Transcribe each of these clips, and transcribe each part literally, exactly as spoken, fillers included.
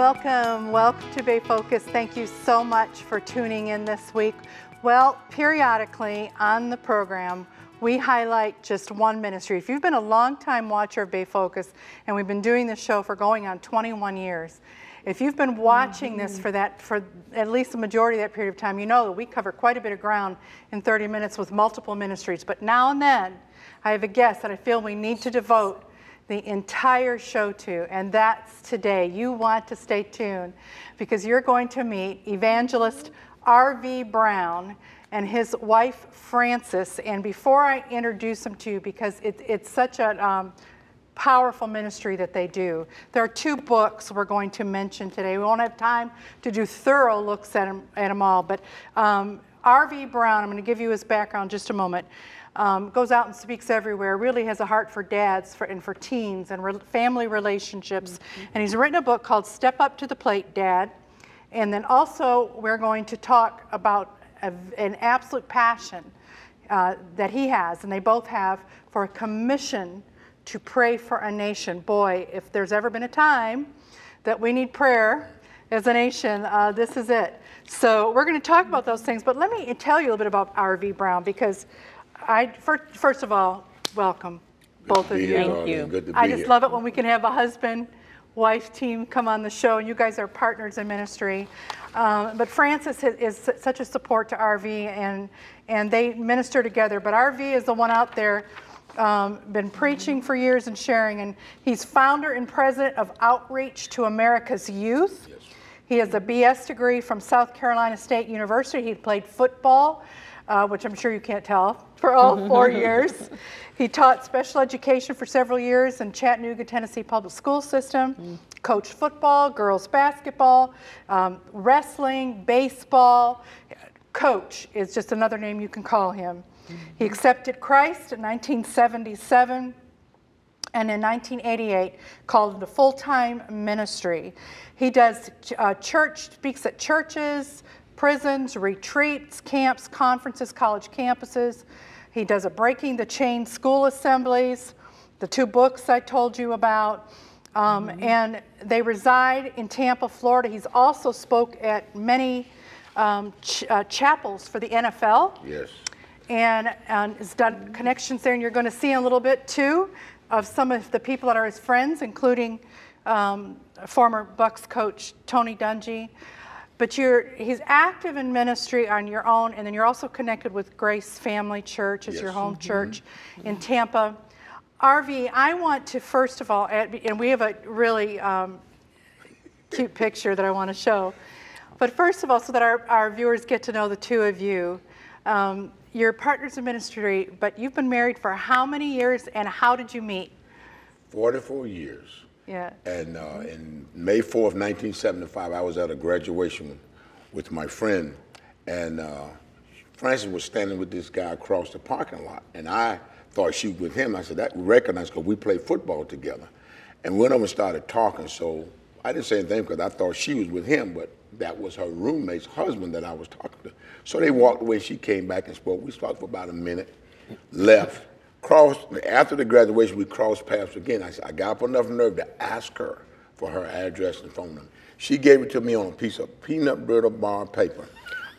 Welcome, welcome to Bay Focus. Thank you so much for tuning in this week. Well, periodically on the program, we highlight just one ministry. If you've been a long-time watcher of Bay Focus, and we've been doing this show for going on twenty-one years, if you've been watching this for that, for at least the majority of that period of time, you know that we cover quite a bit of ground in thirty minutes with multiple ministries. But now and then, I have a guest that I feel we need to devote the entire show to, and that's today. You want to stay tuned because you're going to meet evangelist R V Brown and his wife, Frances. And before I introduce them to you, because it, it's such a um, powerful ministry that they do, there are two books we're going to mention today. We won't have time to do thorough looks at them, at them all, but um, R V Brown, I'm going to give you his background just a moment. Um, goes out and speaks everywhere, really has a heart for dads for, and for teens and re family relationships. Mm-hmm. And he's written a book called Step Up to the Plate, Dad. And then also we're going to talk about a, an absolute passion uh, that he has, and they both have, for a commission to pray for a nation. Boy, if there's ever been a time that we need prayer as a nation, uh, this is it. So we're going to talk about those things, but let me tell you a little bit about R V Brown, because I, first of all, welcome, good both of you. Here, Thank you. Good to be I just here. love it when we can have a husband-wife team come on the show, and you guys are partners in ministry. Um, but Frances is, is such a support to R V, and, and they minister together. But R V is the one out there, um, been preaching for years and sharing, and he's founder and president of Outreach to America's Youth. Yes. He has a B S degree from South Carolina State University. He played football, Uh, which I'm sure you can't tell, for all four years. He taught special education for several years in Chattanooga, Tennessee public school system, mm. coached football, girls basketball, um, wrestling, baseball. Coach is just another name you can call him. Mm. He accepted Christ in nineteen seventy-seven, and in nineteen eighty-eight called into full-time ministry. He does uh, church, speaks at churches, prisons, retreats, camps, conferences, college campuses. He does a Breaking the Chain school assemblies, the two books I told you about, um, mm-hmm. and they reside in Tampa, Florida. He's also spoke at many um, ch uh, chapels for the N F L. Yes. And, and has done connections there, and you're going to see a little bit, too, of some of the people that are his friends, including um, former Bucks coach Tony Dungy. But you're, he's active in ministry on your own, and then you're also connected with Grace Family Church as yes. your home mm-hmm. church mm-hmm. in Tampa. R V, I want to, first of all, and we have a really um, cute picture that I want to show, but first of all, so that our, our viewers get to know the two of you, um, you're partners in ministry, but you've been married for how many years, and how did you meet? forty-four years. Yeah. And uh, in May fourth, nineteen seventy-five, I was at a graduation with my friend, and uh, Frances was standing with this guy across the parking lot, and I thought she was with him. I said, that we recognized because we played football together. And went over and started talking, so I didn't say anything because I thought she was with him, but that was her roommate's husband that I was talking to. So they walked away. She came back and spoke. We talked for about a minute, left. Crossed, after the graduation, we crossed paths again. I, I got up enough nerve to ask her for her address and phone number. She gave it to me on a piece of peanut brittle bar paper.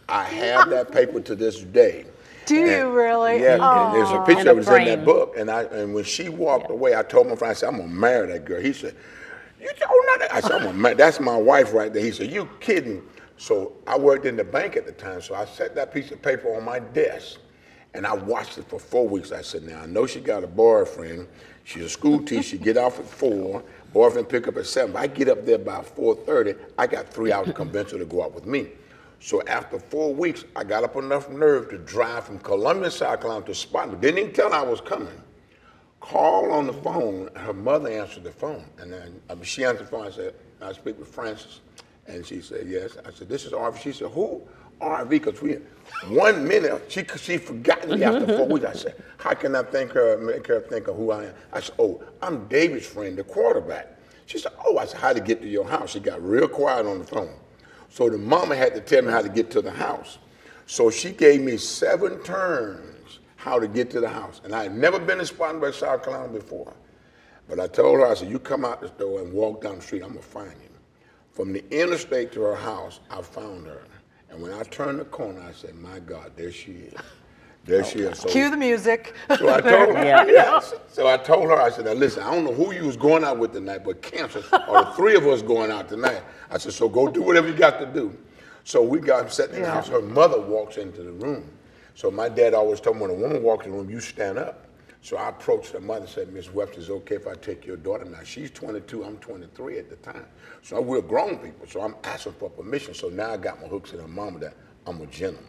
I have that paper to this day. Do and, you really? Yeah, and there's a picture of it in that book. And I, and when she walked yeah. away, I told my friend, I said, I'm going to marry that girl. He said, you don't know that? I said, I'm gonna marry. That's my wife right there. He said, you kidding. So I worked in the bank at the time, so I set that piece of paper on my desk. And I watched it for four weeks. I said, now, I know she got a boyfriend. She's a school teacher. She get off at four. Boyfriend pick up at seven. I get up there by four thirty. I got three hours convention to go out with me. So after four weeks, I got up enough nerve to drive from Columbia, South Carolina to Spartanburg. Didn't even tell her I was coming. Call on the phone. Her mother answered the phone. And then I mean, she answered the phone. I said, I speak with Frances. And she said, yes. I said, this is R V. She said, who? R V, because we, one minute, she, she forgot me after four weeks. I said, how can I thank her, make her think of who I am? I said, oh, I'm David's friend, the quarterback. She said, oh, I said, how to get to your house? She got real quiet on the phone. So the mama had to tell me how to get to the house. So she gave me seven turns how to get to the house. And I had never been in Spartanburg, South Carolina before. But I told her, I said, you come out the door and walk down the street, I'm gonna find you. From the interstate to her house, I found her. And when I turned the corner, I said, my God, there she is. There oh, she is. So, cue the music. So I told her, yeah. yes. So I told her, I said, now listen, I don't know who you was going out with tonight, but cancer, or the three of us going out tonight. I said, so go do whatever you got to do. So we got set in the yeah. house. Her mother walks into the room. So my dad always told me, when a woman walks in the room, you stand up. So I approached her mother and said, Miss Webster, is it okay if I take your daughter? Now, she's twenty-two, I'm twenty-three at the time. So we're grown people, so I'm asking for permission. So now I got my hooks in her mama that I'm a gentleman.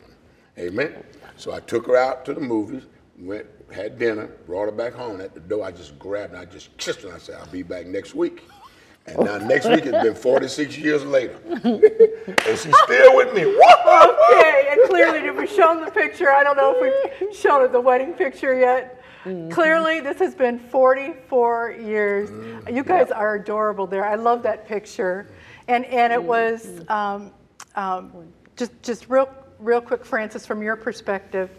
Amen? So I took her out to the movies, went, had dinner, brought her back home. At the door, I just grabbed her, I just kissed her, and I said, I'll be back next week. And now next week, it's been forty-six years later. And she's still with me. Okay, and clearly, if we've shown the picture, I don't know if we've shown the wedding picture yet. Mm-hmm. Clearly, this has been forty-four years. Mm-hmm. You guys yep. are adorable there. I love that picture. And and it mm-hmm. was, um, um, just just real real quick, Frances, from your perspective,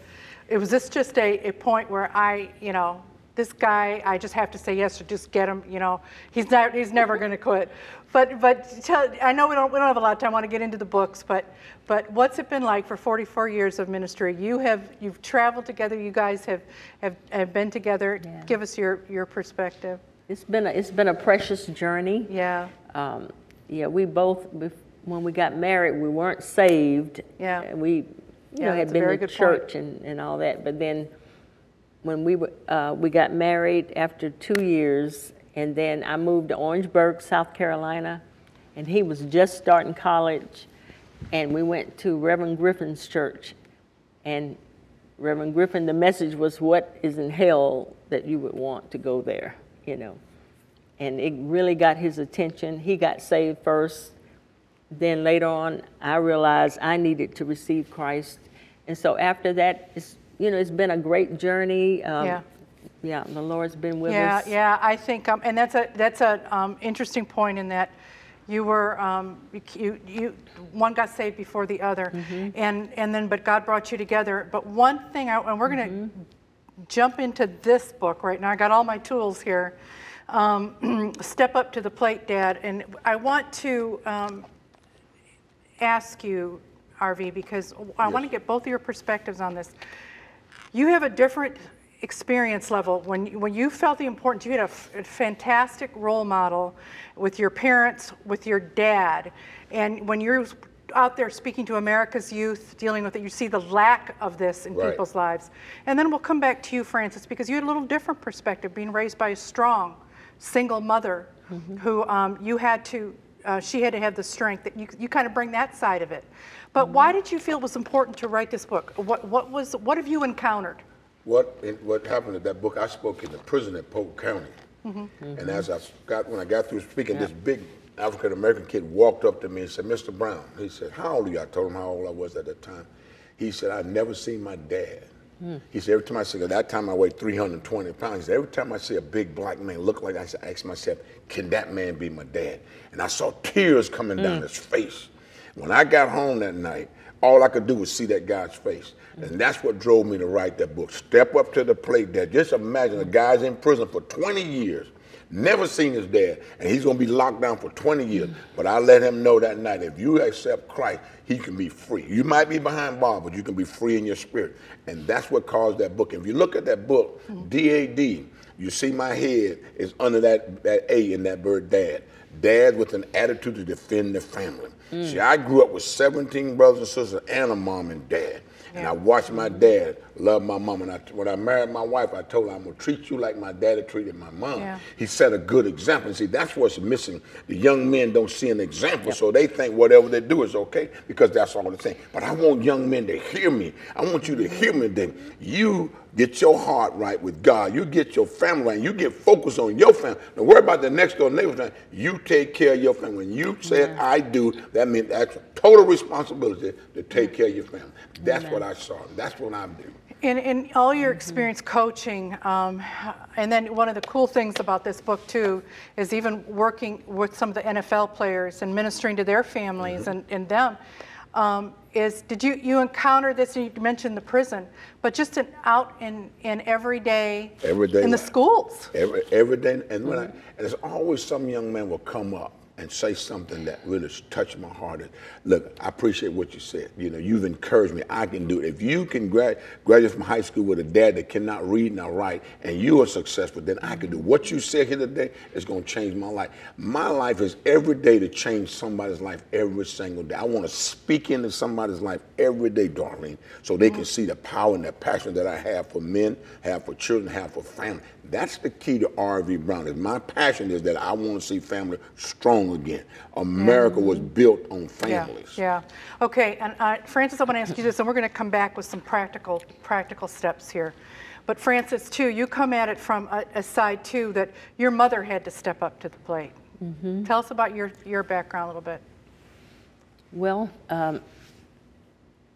it was this just a, a point where I, you know, this guy, I just have to say yes or just get him, you know, he's not, he's never going to quit. But but tell, I know we don't we don't have a lot of time. I want to get into the books, but but what's it been like for forty-four years of ministry? You have you've traveled together. You guys have have, have been together. Yeah. Give us your your perspective. It's been a, it's been a precious journey. Yeah. Um, yeah. We both when we got married, we weren't saved. Yeah. And we you yeah, know had been to church point. and and all that, but then. When we were, uh, we got married after two years, and then I moved to Orangeburg, South Carolina, and he was just starting college, and we went to Reverend Griffin's church, and Reverend Griffin, the message was, what is in hell that you would want to go there, you know? And it really got his attention. He got saved first, then later on, I realized I needed to receive Christ, and so after that, it's you know, it's been a great journey. Um, yeah, yeah, the Lord's been with yeah, us. Yeah, yeah. I think, um, and that's a that's a um, interesting point in that you were um, you you one got saved before the other, mm-hmm. and and then but God brought you together. But one thing, I, and we're going to mm-hmm. jump into this book right now. I got all my tools here. Um, Step Up to the Plate, Dad, and I want to um, ask you, R V, because I yes. want to get both of your perspectives on this. You have a different experience level. When, when you felt the importance, you had a, f a fantastic role model with your parents, with your dad. And when you're out there speaking to America's youth, dealing with it, you see the lack of this in right. people's lives. And then we'll come back to you, Frances, because you had a little different perspective, being raised by a strong, single mother mm-hmm. who um, you had to, uh, she had to have the strength. That you, you kind of bring that side of it. But why did you feel it was important to write this book? What, what, was, what have you encountered? What, what happened in that book, I spoke in the prison at Polk County. Mm-hmm. Mm-hmm. And as I got, when I got through speaking, yeah. this big African-American kid walked up to me and said, Mister Brown, he said, how old are you? I told him how old I was at the time. He said, I've never seen my dad. Mm. He said, every time I see, at that time I weighed three hundred twenty pounds. He said, every time I see a big black man look like that, I ask myself, can that man be my dad? And I saw tears coming mm. down his face. When I got home that night, all I could do was see that guy's face. And that's what drove me to write that book, Step Up to the Plate, Dad. Just imagine a guy's in prison for twenty years, never seen his dad, and he's going to be locked down for twenty years. But I let him know that night, if you accept Christ, he can be free. You might be behind bars, but you can be free in your spirit. And that's what caused that book. And if you look at that book, D A D, you see my head is under that, that A in that word dad. Dad with an attitude to defend the family. Mm. See, I grew up with seventeen brothers and sisters and a mom and dad. Yeah. And I watched my dad love my mom. And I, when I married my wife, I told her, I'm going to treat you like my daddy treated my mom. Yeah. He set a good example. And see, that's what's missing. The young men don't see an example, yep. so they think whatever they do is okay because that's all they think. But I want young men to hear me. I want you to hear me that you get your heart right with God. You get your family right. You get focused on your family. Don't worry about the next door neighbor. You take care of your family. When you said yeah. I do, that means that's total responsibility to take care of your family. That's yeah. what I saw. That's what I do. In, in all your experience mm-hmm. coaching, um, and then one of the cool things about this book, too, is even working with some of the N F L players and ministering to their families mm-hmm. and, and them. Um, is did you, you encounter this, and you mentioned the prison, but just an out in, in every day, every day in life. The schools. Every, every day, and, when mm-hmm. I, and there's always some young man will come up and say something that really touched my heart. Look, I appreciate what you said. You know, you've encouraged me. I can do it. If you can grad, graduate from high school with a dad that cannot read nor write, and you are successful, then I can do what you said here today. It's going to change my life. My life is every day to change somebody's life every single day. I want to speak into somebody's life every day, Darlene, so they mm-hmm. can see the power and the passion that I have for men, have for children, have for family. That's the key to R V. Brown. Is my passion is that I want to see family strong again. America mm. was built on families. Yeah. yeah. Okay. And uh, Frances, I want to ask you this, and we're going to come back with some practical, practical steps here. But Frances, too, you come at it from a, a side too that your mother had to step up to the plate. Mm-hmm. Tell us about your your background a little bit. Well, um,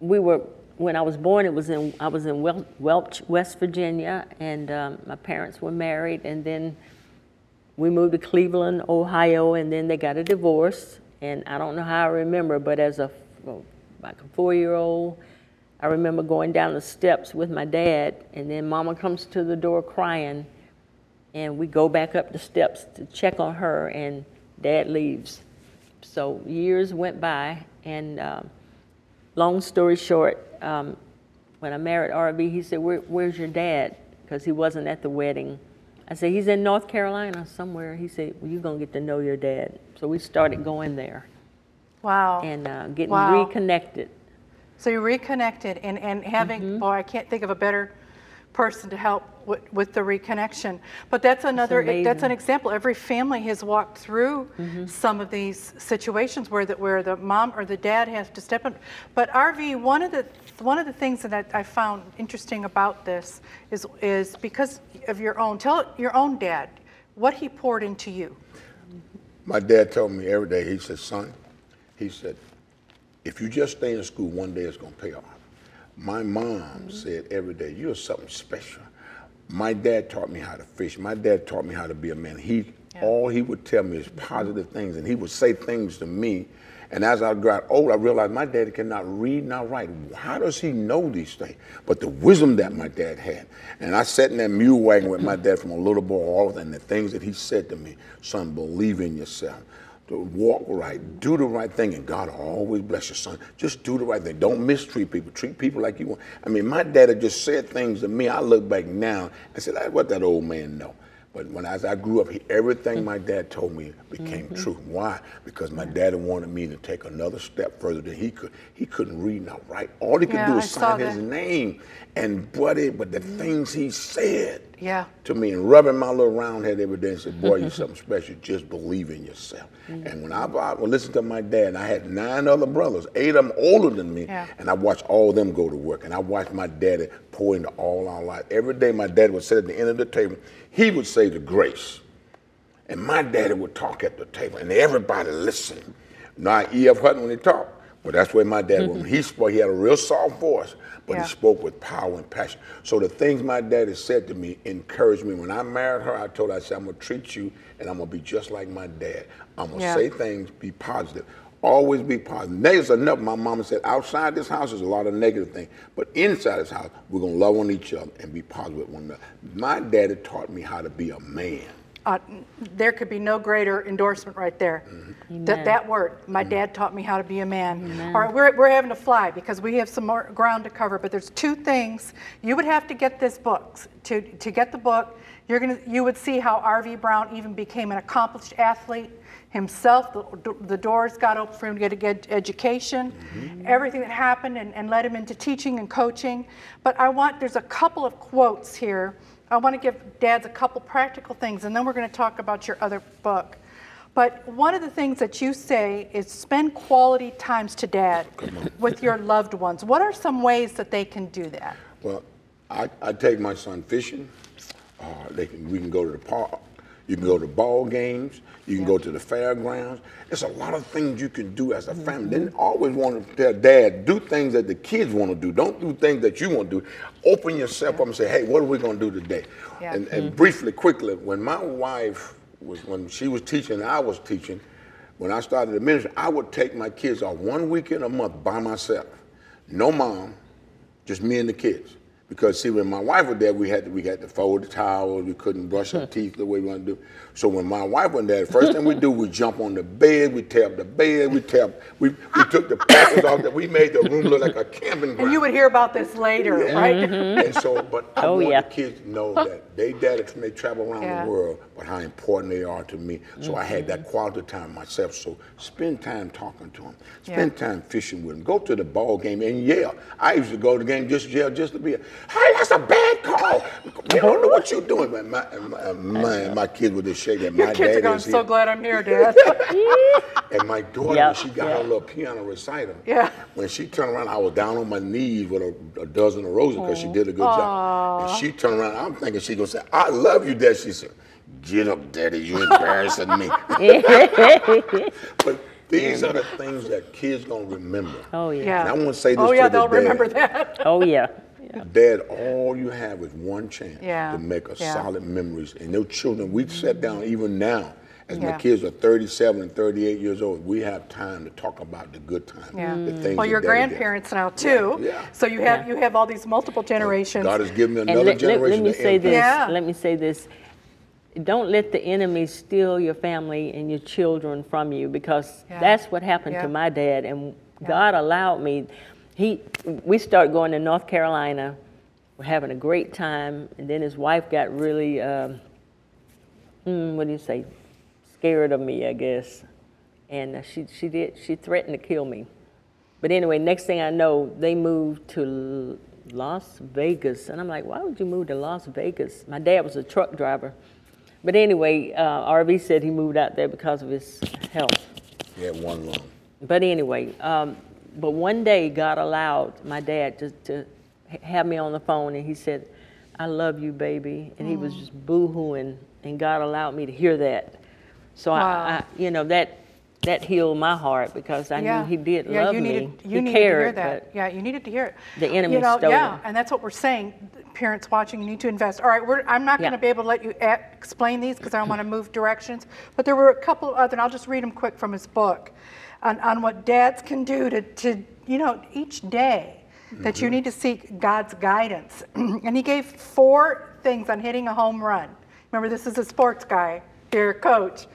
we were when I was born. It was in I was in Wel- Welch, West Virginia, and um, my parents were married, and then we moved to Cleveland, Ohio, and then they got a divorce. And I don't know how I remember, but as a, like a four-year-old, I remember going down the steps with my dad, and then Mama comes to the door crying, and we go back up the steps to check on her, and Dad leaves. So years went by, and um, long story short, um, when I married R B, he said, Where, where's your dad? Because he wasn't at the wedding. I said, he's in North Carolina somewhere. He said, well, you're going to get to know your dad. So we started going there. Wow. And uh, getting wow. reconnected. So you reconnected and, and having, mm-hmm. boy, I can't think of a better person to help with, with the reconnection. But that's another, that's, that's an example. Every family has walked through mm-hmm. some of these situations where the, where the mom or the dad has to step in. But R V, one of the one of the things that I found interesting about this is is because of your own, tell your own dad what he poured into you. My dad told me every day, he said, son, he said, if you just stay in school, one day it's going to pay off. My mom mm-hmm. said every day, you're something special. My dad taught me how to fish. My dad taught me how to be a man. He, yeah. all he would tell me is positive things, and he would say things to me. And as I got older, I realized my daddy cannot read, not write. How does he know these things? But the wisdom that my dad had. And I sat in that mule wagon with my dad from a little boy all and the things that he said to me, son, believe in yourself. To walk right, do the right thing, and God will always bless your son. Just do the right thing. Don't mistreat people. Treat people like you want. I mean, my dad had just said things to me. I look back now and said, what that old man know? But when I, as I grew up, he, everything my dad told me became mm-hmm. true. Why? Because my daddy wanted me to take another step further than he could. He couldn't read nor write. All he could yeah, do is sign his name. And buddy, but the mm-hmm. things he said yeah. to me, and rubbing my little round head every day and said, boy, you're something special. Just believe in yourself. Mm-hmm. And when I, I would listen to my dad, and I had nine other brothers, eight of them older than me, yeah. and I watched all of them go to work. And I watched my daddy pour into all our lives. Every day my dad would sit at the end of the table. He would say the grace, and my daddy would talk at the table, and everybody listened. Not E F Hutton when he talked, but that's where my dad mm-hmm. was. When he spoke, he had a real soft voice, but yeah. he spoke with power and passion. So the things my daddy said to me encouraged me. When I married her, I told her, I said, I'm going to treat you, and I'm going to be just like my dad. I'm going to yeah. say things, be positive. Always be positive. Negative's enough. My mama said, outside this house is a lot of negative things, but inside this house, we're going to love on each other and be positive with one another. My daddy taught me how to be a man. Uh, there could be no greater endorsement right there. Mm-hmm. Th- that word, my mm-hmm. dad taught me how to be a man. Amen. All right, we're, we're having to fly because we have some more ground to cover, but there's two things. You would have to get this book. To, to get the book, you're gonna, you would see how R V. Brown even became an accomplished athlete himself. The, the doors got open for him to get an ed- education, mm-hmm. everything that happened and, and led him into teaching and coaching. But I want, there's a couple of quotes here. I want to give dads a couple practical things, and then we're going to talk about your other book. But one of the things that you say is spend quality times to dad with your loved ones. What are some ways that they can do that? Well, I, I take my son fishing. Uh, they can, we can go to the park. You can go to ball games. You can yeah. go to the fairgrounds. There's a lot of things you can do as a family. Mm-hmm. They always want to tell dad, do things that the kids want to do. Don't do things that you want to do. Open yourself yeah. up and say, hey, what are we going to do today? Yeah. And, and mm-hmm. briefly, quickly, when my wife was, when she was teaching and I was teaching, when I started the ministry, I would take my kids off one weekend a month by myself. No mom, just me and the kids. Because see, when my wife was there, we had to, we had to fold the towels. We couldn't brush our teeth the way we wanted to do. So when my wife was there, the first thing we do, we jump on the bed, we tear up the bed, we tear up, we we took the pillows off. That we made the room look like a camping ground. And you would hear about this later, yeah. right? Mm-hmm. And so, but I oh, want yeah. the kids to know that they daddies may travel around yeah. the world, but how important they are to me. So mm-hmm. I had that quality time myself. So spend time talking to them, spend yeah. time fishing with them, go to the ball game and yell. I used to go to the game just yell just to be. A, hey, that's a bad call. We don't know what you're doing. But my, my, my, my kid with this shake. And my Your kids dad are going, so glad I'm here, Dad. And my daughter, yep, she got yep. her little piano recital. Yeah. When she turned around, I was down on my knees with a, a dozen of roses because she did a good Aww. job. And she turned around, I'm thinking she's going to say, I love you, Dad. She said, get up, Daddy. You're embarrassing me. But these are the things that kids going to remember. Oh, yeah. yeah. And I want to say this oh, yeah, to the dad. Oh, yeah, they'll remember that. Oh, yeah. Yeah. Dad, all you have is one chance yeah. to make a yeah. solid memories. And those children, we've sat down even now, as yeah. my kids are thirty-seven and thirty-eight years old, we have time to talk about the good times. Yeah. The things well, you're grandparents did. now too. Yeah. Yeah. So you have yeah. you have all these multiple generations. God has given me another let, generation. Let, let me say impact. this. Yeah. Let me say this. Don't let the enemy steal your family and your children from you, because yeah. that's what happened yeah. to my dad, and yeah. God allowed me. He, we started going to North Carolina, we're having a great time, and then his wife got really, um, what do you say, scared of me, I guess. And she, she did, she threatened to kill me. But anyway, next thing I know, they moved to Las Vegas. And I'm like, why would you move to Las Vegas? My dad was a truck driver. But anyway, uh, R V said he moved out there because of his health. He had one lung. But anyway, um, but one day God allowed my dad to, to have me on the phone, and he said, I love you, baby. And mm. he was just boo-hooing, and God allowed me to hear that. So wow. I, I, you know, that that healed my heart, because I yeah. knew he did yeah, love you needed, me. You he needed cared, to hear that. Yeah, you needed to hear it. The enemy you know, stole yeah, it. Yeah, and that's what we're saying. Parents watching, you need to invest. All right, we're, I'm not yeah. going to be able to let you at, explain these because I want to move directions. But there were a couple other, and I'll just read them quick from his book. On, on what dads can do to, to you know, each day that mm-hmm. you need to seek God's guidance. And he gave four things on hitting a home run. Remember, this is a sports guy, dear coach.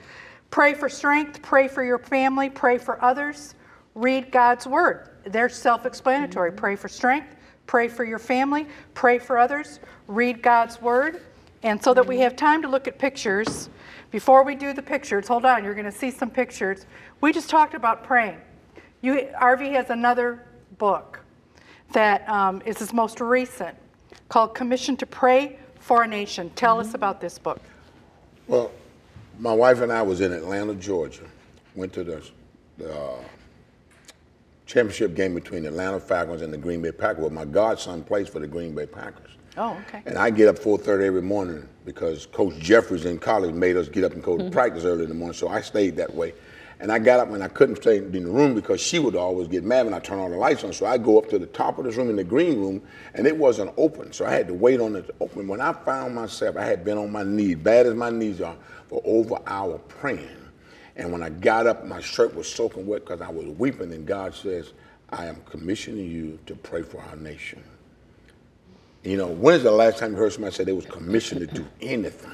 Pray for strength, pray for your family, pray for others, read God's word. They're self-explanatory. Mm-hmm. Pray for strength, pray for your family, pray for others, read God's word. And so that we have time to look at pictures, before we do the pictures, hold on, you're going to see some pictures. We just talked about praying. You, R V has another book that um, is his most recent, called Commission to Pray for a Nation. Tell mm-hmm. us about this book. Well, my wife and I was in Atlanta, Georgia. Went to the, the uh, championship game between the Atlanta Falcons and the Green Bay Packers. Well, my godson plays for the Green Bay Packers. Oh, okay. And I get up four thirty every morning because Coach Jeffries in college made us get up and go to practice early in the morning, so I stayed that way. And I got up and I couldn't stay in the room because she would always get mad when I turn all the lights on, so I go up to the top of this room in the green room, and it wasn't open, so I had to wait on it to open. When I found myself, I had been on my knees, bad as my knees are, for over an hour praying. And when I got up, my shirt was soaking wet because I was weeping, and God says, I am commissioning you to pray for our nation. You know, when is the last time you heard somebody say they was commissioned to do anything?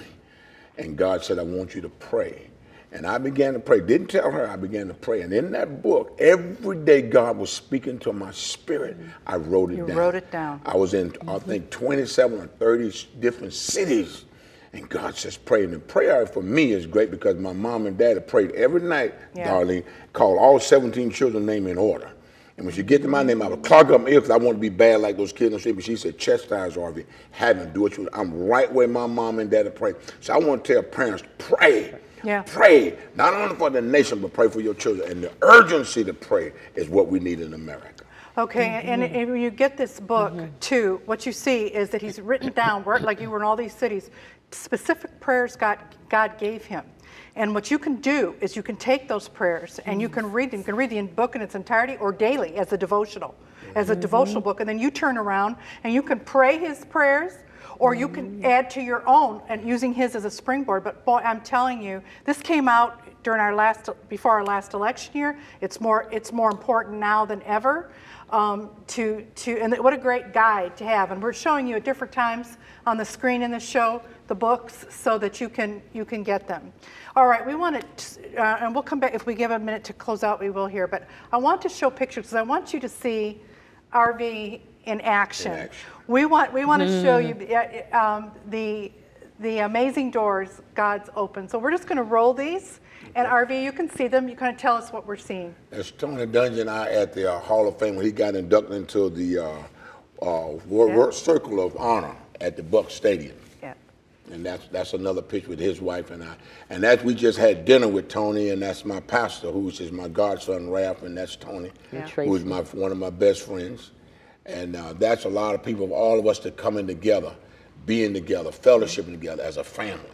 And God said, I want you to pray. And I began to pray. Didn't tell her, I began to pray. And in that book, every day God was speaking to my spirit. I wrote it you down. You wrote it down. I was in, mm-hmm. I think, twenty-seven or thirty different cities. And God says, pray. And the prayer for me is great because my mom and dad prayed every night, yeah. darling, called all seventeen children's name in order. And when she get to my name, I would clog up my ear because I want to be bad like those kids. But she said, chastise R V, have them do what you want. I'm right where my mom and dad are praying. So I want to tell parents, pray, yeah. pray, not only for the nation, but pray for your children. And the urgency to pray is what we need in America. Okay, mm-hmm. and, and when you get this book, mm-hmm. too, what you see is that he's written down, like you were in all these cities, specific prayers God, God gave him. And what you can do is you can take those prayers and you can read them. You can read the book in its entirety or daily as a devotional, as a mm-hmm. devotional book. And then you turn around and you can pray his prayers or you can add to your own and using his as a springboard. But boy, I'm telling you, this came out during our last, before our last election year. It's more, it's more important now than ever. Um, to, to, and what a great guide to have. And we're showing you at different times on the screen in the show the books so that you can, you can get them. All right, we want to, uh, and we'll come back, if we give a minute to close out, we will here, but I want to show pictures because I want you to see R V in action. In action. We want, we want to show you uh, um, the, the amazing doors God's open. So we're just going to roll these. And R V, you can see them. You kind of tell us what we're seeing. That's Tony Dungy and I at the uh, Hall of Fame when he got inducted into the uh, uh, World, yeah. World Circle of Honor at the Buck Stadium. Yeah. And that's that's another picture with his wife and I. And that we just had dinner with Tony, and that's my pastor, who's is my godson Ralph, and that's Tony, yeah. who's my one of my best friends. And uh, that's a lot of people, all of us, that coming together, being together, fellowshipping together as a family.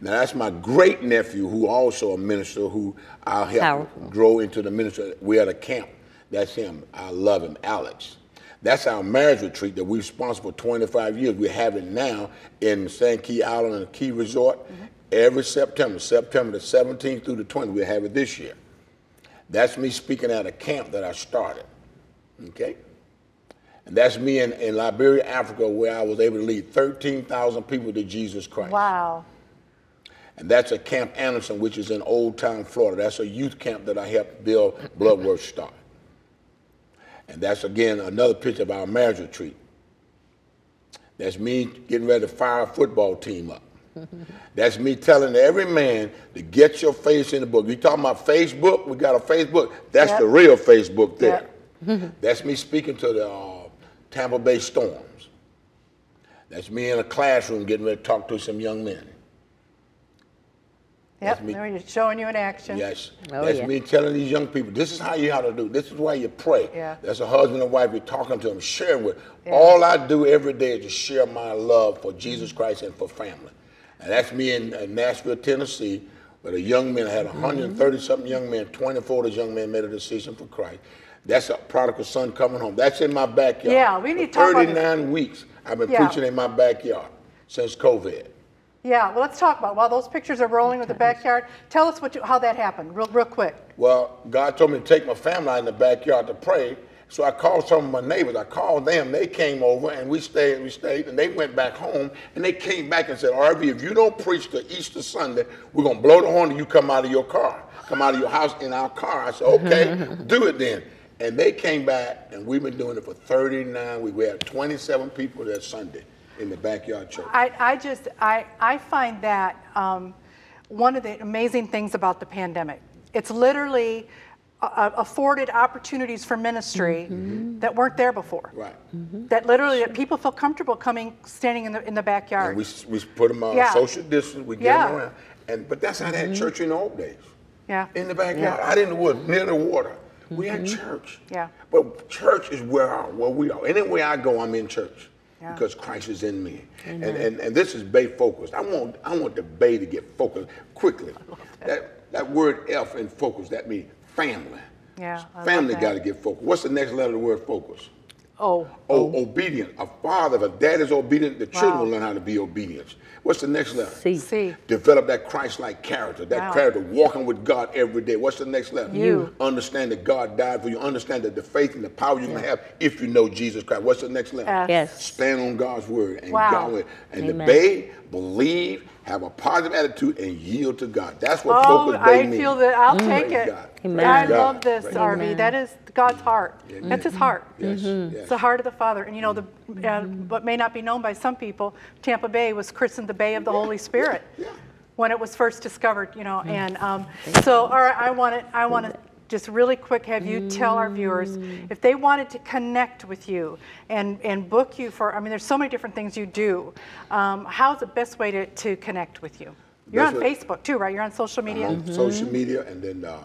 Now, that's my great-nephew, who also a minister, who I'll help Powerful. grow into the minister. We're at a camp. That's him. I love him, Alex. That's our marriage retreat that we've sponsored for twenty-five years. We have it now in Sankey Island and Key Resort mm-hmm. every September. September the seventeenth through the twentieth, we'll have it this year. That's me speaking at a camp that I started, okay? And that's me in, in Liberia, Africa, where I was able to lead thirteen thousand people to Jesus Christ. Wow. And that's at Camp Anderson, which is in Old Town, Florida. That's a youth camp that I helped Bill Bloodworth start. And that's, again, another picture of our marriage retreat. That's me getting ready to fire a football team up. That's me telling every man to get your face in the book. You talking about Facebook? We got a Facebook. That's yep. the real Facebook there. Yep. That's me speaking to the uh, Tampa Bay Storms. That's me in a classroom getting ready to talk to some young men. Yep, me, they're showing you in action. Yes, oh, that's yeah. me telling these young people, this is how you ought to do. This is why you pray. Yeah. That's a husband and wife, you're talking to them, sharing with them. Yeah. All I do every day is to share my love for Jesus Christ and for family. And that's me in uh, Nashville, Tennessee, where the young men, I had one hundred thirty something young men, twenty-four of those young men made a decision for Christ. That's a prodigal son coming home. That's in my backyard. Yeah, we need to talk about it. thirty-nine weeks I've been yeah. preaching in my backyard since COVID. Yeah, well, let's talk about it. While those pictures are rolling with the backyard, tell us what you, how that happened, real real quick. Well, God told me to take my family out in the backyard to pray, so I called some of my neighbors. I called them, they came over, and we stayed, we stayed, and they went back home, and they came back and said, R V, if you don't preach the Easter Sunday, we're going to blow the horn and you come out of your car, come out of your house in our car. I said, okay, do it then. And they came back, and we've been doing it for thirty-nine weeks. We had twenty-seven people that Sunday in the backyard church. I, I just, I, I find that um, one of the amazing things about the pandemic, it's literally uh, afforded opportunities for ministry mm-hmm. that weren't there before. Right. Mm-hmm. That literally, sure. that people feel comfortable coming, standing in the in the backyard. And we, we put them on yeah. social distance, we get yeah. them around. And, but that's how they had mm-hmm. church in the old days. Yeah. In the backyard, yeah. out in the woods, near the water. Mm-hmm. We had church. Yeah. But church is where, I, where we are. Anywhere I go, I'm in church. Yeah. Because Christ is in me. And, and and this is Bay focused. I want I want the Bay to get focused quickly. That. that that word F in focus, that means family. Yeah. Family gotta get focused. What's the next letter of the word focus? Oh. Oh, obedient. A father, if a dad is obedient, the wow. children will learn how to be obedient. What's the next letter? C. C. Develop that Christ-like character, that wow. character walking with God every day. What's the next letter? You. Understand that God died for you. Understand that the faith and the power you yeah. can have if you know Jesus Christ. What's the next letter? F. Yes. Stand on God's word and wow. God will. And Amen. obey, believe, have a positive attitude, and yield to God. That's what oh, focus they mean. I feel that. I'll mm. take Praise it. God. Amen. I love this, R V. That is God's heart. Amen. That's His heart. Yes. Mm-hmm. It's the heart of the Father. And you know, the uh, what may not be known by some people, Tampa Bay was christened the Bay of the yeah. Holy Spirit yeah. when it was first discovered. You know, and um, so all right, I want to, I want to just really quick have you tell our viewers if they wanted to connect with you and and book you for. I mean, there's so many different things you do. Um, how's the best way to to connect with you? You're That's on what, Facebook too, right? You're on social media. I'm on mm-hmm. social media, and then. Uh,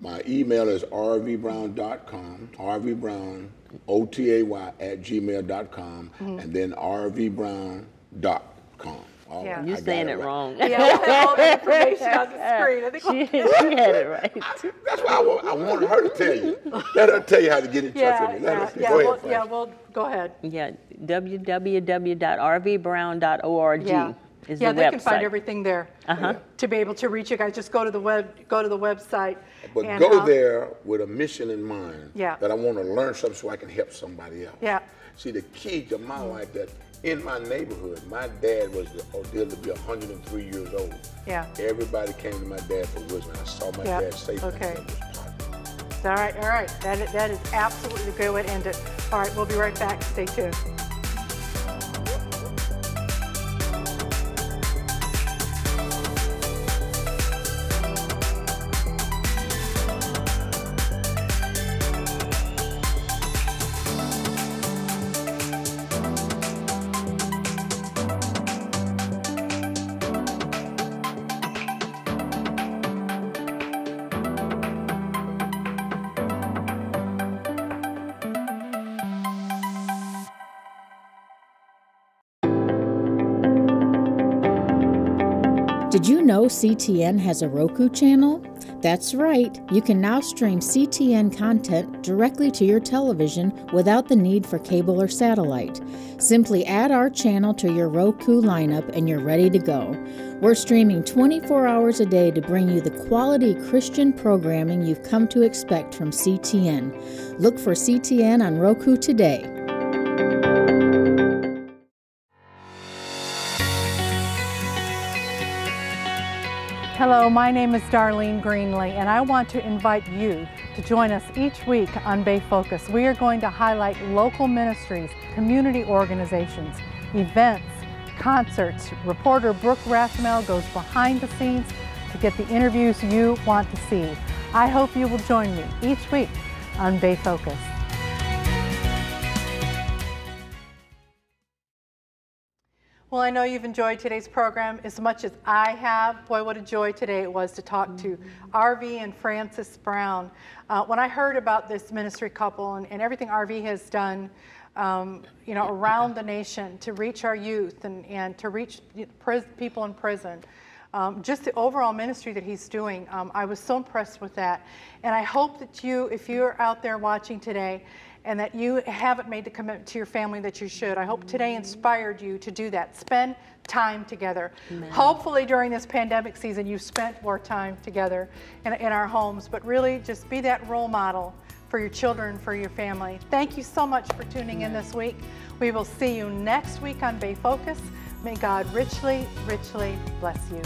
My email is r v brown dot com, rvbrown, O T A Y at gmail dot com, mm-hmm. and then r v brown dot com. Oh, yeah. You're saying it, it right. wrong. Yeah, all the information on the screen. I think she, she had it right. I, that's why I want, I want her to tell you. Let her tell you how to get in touch yeah, with me. Let yeah, her yeah, go yeah, ahead, we'll, yeah, well, go ahead. Yeah, w w w dot r v brown dot org. Yeah. is yeah, the website. Yeah, they can find everything there uh-huh. yeah. to be able to reach you guys. Just go to the web, go to the website. But and, go uh, there with a mission in mind. Yeah. That I want to learn something so I can help somebody else. Yeah. See, the key to my life that in my neighborhood, my dad was ordealed to be one hundred and three years old. Yeah. Everybody came to my dad for wisdom. I saw my yep. dad safe. Okay. All right, all right. That, that is absolutely a good way to end it. All right, we'll be right back. Stay tuned. Did you know C T N has a Roku channel? That's right, you can now stream C T N content directly to your television without the need for cable or satellite. Simply add our channel to your Roku lineup and you're ready to go. We're streaming twenty-four hours a day to bring you the quality Christian programming you've come to expect from C T N. Look for C T N on Roku today. Hello, my name is Darlene Greenlee, and I want to invite you to join us each week on Bay Focus. We are going to highlight local ministries, community organizations, events, concerts. Reporter Brooke Rathmel goes behind the scenes to get the interviews you want to see. I hope you will join me each week on Bay Focus. Well, I know you've enjoyed today's program as much as I have. Boy, what a joy today it was to talk to R V and Frances Brown. Uh, when I heard about this ministry couple and, and everything R V has done, um, you know, around the nation to reach our youth and, and to reach pris people in prison, um, just the overall ministry that he's doing, um, I was so impressed with that. And I hope that you, if you're out there watching today, and that you haven't made the commitment to your family that you should. I hope today inspired you to do that. Spend time together. Amen. Hopefully during this pandemic season, you've spent more time together in, in our homes, but really just be that role model for your children, for your family. Thank you so much for tuning Amen. In this week. We will see you next week on Bay Focus. May God richly, richly bless you.